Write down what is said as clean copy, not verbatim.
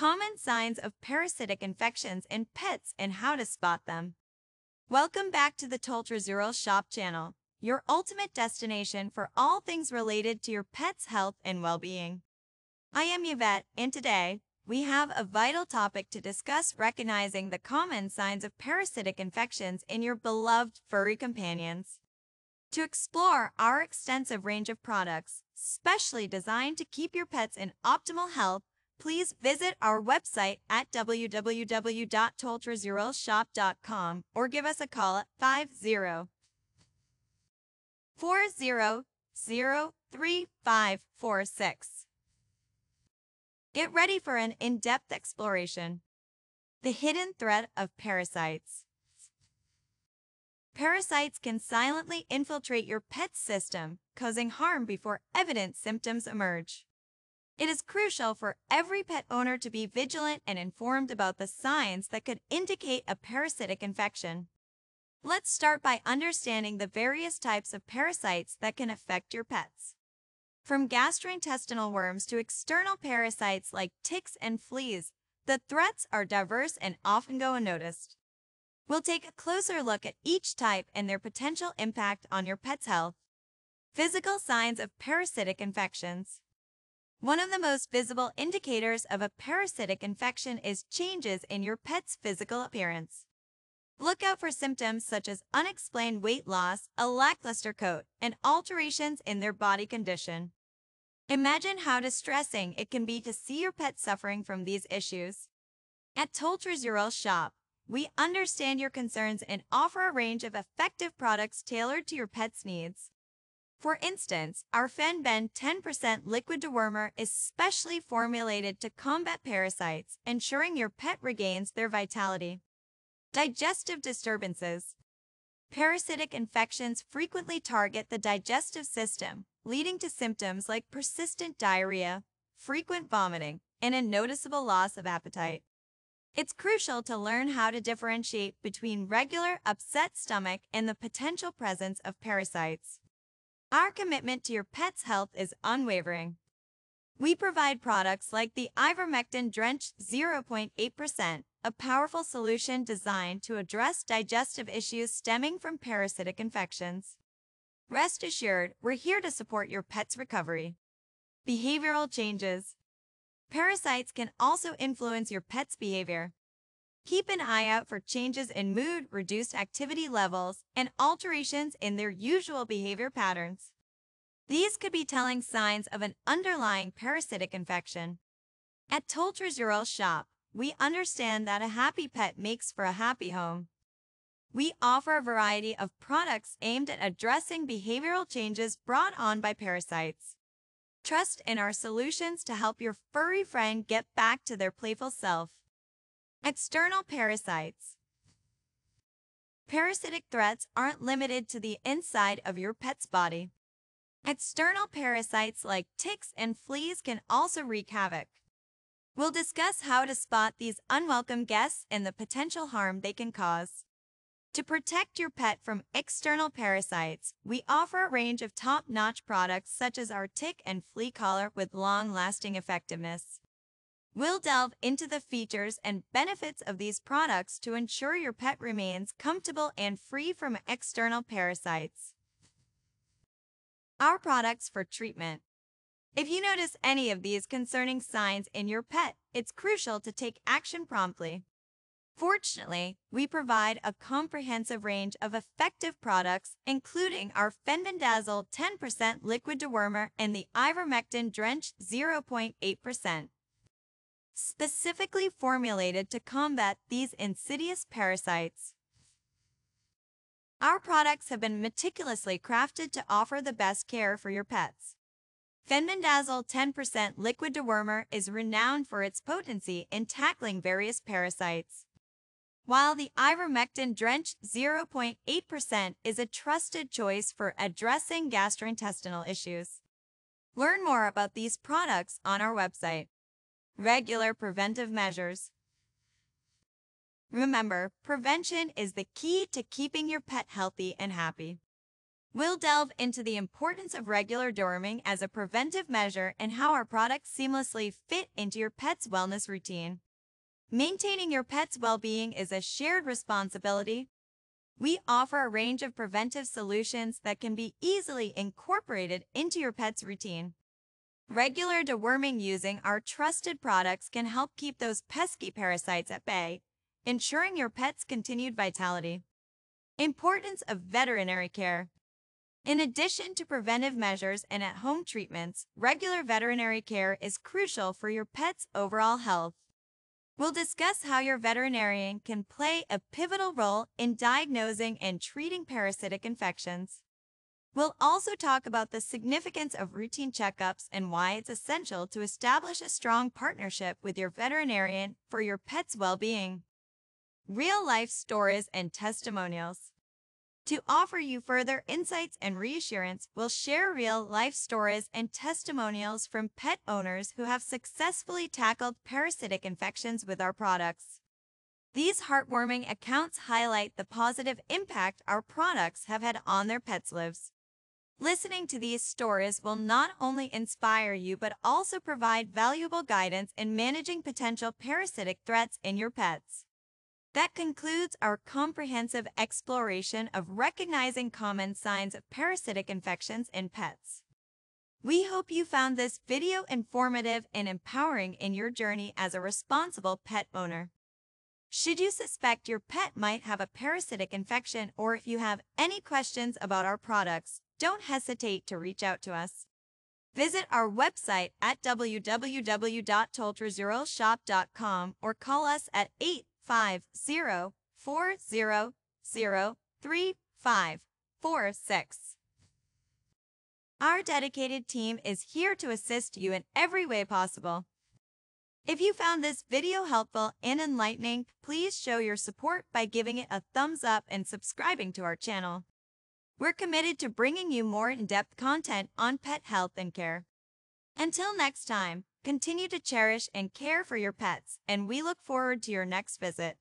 Common signs of parasitic infections in pets and how to spot them. Welcome back to the Toltrazuril Shop channel, your ultimate destination for all things related to your pet's health and well-being. I am Yvette, and today, we have a vital topic to discuss: recognizing the common signs of parasitic infections in your beloved furry companions. To explore our extensive range of products, specially designed to keep your pets in optimal health, please visit our website at www.toltrazuril.shop.com or give us a call at 50-40-03546. Get ready for an in-depth exploration. The hidden threat of parasites. Parasites can silently infiltrate your pet's system, causing harm before evident symptoms emerge. It is crucial for every pet owner to be vigilant and informed about the signs that could indicate a parasitic infection. Let's start by understanding the various types of parasites that can affect your pets. From gastrointestinal worms to external parasites like ticks and fleas, the threats are diverse and often go unnoticed. We'll take a closer look at each type and their potential impact on your pet's health. Physical signs of parasitic infections. One of the most visible indicators of a parasitic infection is changes in your pet's physical appearance. Look out for symptoms such as unexplained weight loss, a lackluster coat, and alterations in their body condition. Imagine how distressing it can be to see your pet suffering from these issues. At Toltrazuril Shop, we understand your concerns and offer a range of effective products tailored to your pet's needs. For instance, our Fenben 10% liquid dewormer is specially formulated to combat parasites, ensuring your pet regains their vitality. Digestive disturbances. Parasitic infections frequently target the digestive system, leading to symptoms like persistent diarrhea, frequent vomiting, and a noticeable loss of appetite. It's crucial to learn how to differentiate between regular upset stomach and the potential presence of parasites. Our commitment to your pet's health is unwavering. We provide products like the Ivermectin Drench 0.8%, a powerful solution designed to address digestive issues stemming from parasitic infections. Rest assured, we're here to support your pet's recovery. Behavioral changes. Parasites can also influence your pet's behavior. Keep an eye out for changes in mood, reduced activity levels, and alterations in their usual behavior patterns. These could be telling signs of an underlying parasitic infection. At Toltrazuril Shop, we understand that a happy pet makes for a happy home. We offer a variety of products aimed at addressing behavioral changes brought on by parasites. Trust in our solutions to help your furry friend get back to their playful self. External parasites. Parasitic threats aren't limited to the inside of your pet's body. External parasites like ticks and fleas can also wreak havoc. We'll discuss how to spot these unwelcome guests and the potential harm they can cause. To protect your pet from external parasites, we offer a range of top-notch products such as our tick and flea collar with long-lasting effectiveness. We'll delve into the features and benefits of these products to ensure your pet remains comfortable and free from external parasites. Our products for treatment. If you notice any of these concerning signs in your pet, it's crucial to take action promptly. Fortunately, we provide a comprehensive range of effective products, including our Fenbendazole 10% liquid dewormer and the Ivermectin Drench 0.8%. Specifically formulated to combat these insidious parasites. Our products have been meticulously crafted to offer the best care for your pets. Fenbendazole 10% liquid dewormer is renowned for its potency in tackling various parasites, while the Ivermectin Drench 0.8% is a trusted choice for addressing gastrointestinal issues. Learn more about these products on our website. Regular preventive measures. Remember, prevention is the key to keeping your pet healthy and happy. We'll delve into the importance of regular dorming as a preventive measure and how our products seamlessly fit into your pet's wellness routine. Maintaining your pet's well-being is a shared responsibility. We offer a range of preventive solutions that can be easily incorporated into your pet's routine. Regular deworming using our trusted products can help keep those pesky parasites at bay, ensuring your pet's continued vitality. Importance of veterinary care. In addition to preventive measures and at-home treatments, regular veterinary care is crucial for your pet's overall health. We'll discuss how your veterinarian can play a pivotal role in diagnosing and treating parasitic infections. We'll also talk about the significance of routine checkups and why it's essential to establish a strong partnership with your veterinarian for your pet's well-being. Real-life stories and testimonials. To offer you further insights and reassurance, we'll share real-life stories and testimonials from pet owners who have successfully tackled parasitic infections with our products. These heartwarming accounts highlight the positive impact our products have had on their pets' lives. Listening to these stories will not only inspire you but also provide valuable guidance in managing potential parasitic threats in your pets. That concludes our comprehensive exploration of recognizing common signs of parasitic infections in pets. We hope you found this video informative and empowering in your journey as a responsible pet owner. Should you suspect your pet might have a parasitic infection, or if you have any questions about our products, don't hesitate to reach out to us. Visit our website at www.toltrazuril shop.com or call us at 850-400-3546. Our dedicated team is here to assist you in every way possible. If you found this video helpful and enlightening, please show your support by giving it a thumbs up and subscribing to our channel. We're committed to bringing you more in-depth content on pet health and care. Until next time, continue to cherish and care for your pets, and we look forward to your next visit.